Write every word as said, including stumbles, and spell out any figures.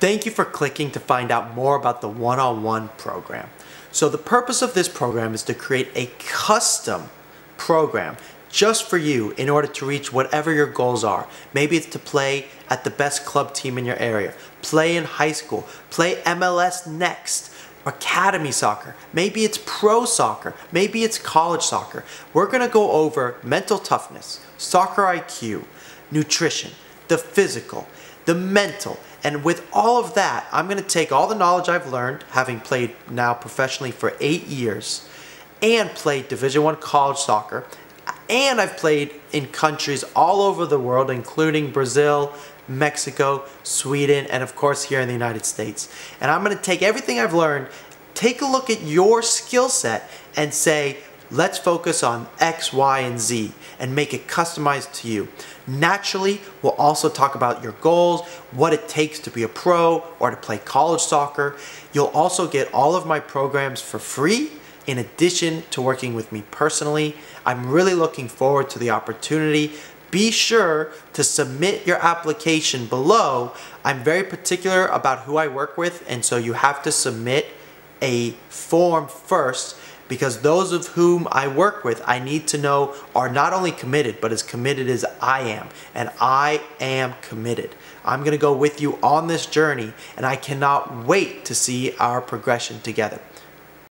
Thank you for clicking to find out more about the one-on-one program. So the purpose of this program is to create a custom program just for you in order to reach whatever your goals are. Maybe it's to play at the best club team in your area, play in high school, play M L S Next, academy soccer, maybe it's pro soccer, maybe it's college soccer. We're going to go over mental toughness, soccer I Q, nutrition, the physical, the mental, and with all of that, I'm going to take all the knowledge I've learned, having played now professionally for eight years, and played Division I college soccer, and I've played in countries all over the world, including Brazil, Mexico, Sweden, and of course here in the United States. And I'm going to take everything I've learned, take a look at your skill set, and say, let's focus on X, Y, and Z and make it customized to you. Naturally, we'll also talk about your goals, what it takes to be a pro or to play college soccer. You'll also get all of my programs for free in addition to working with me personally. I'm really looking forward to the opportunity. Be sure to submit your application below. I'm very particular about who I work with, and so you have to submit a form first, because those of whom I work with, I need to know are not only committed, but as committed as I am. And I am committed. I'm gonna go with you on this journey, and I cannot wait to see our progression together.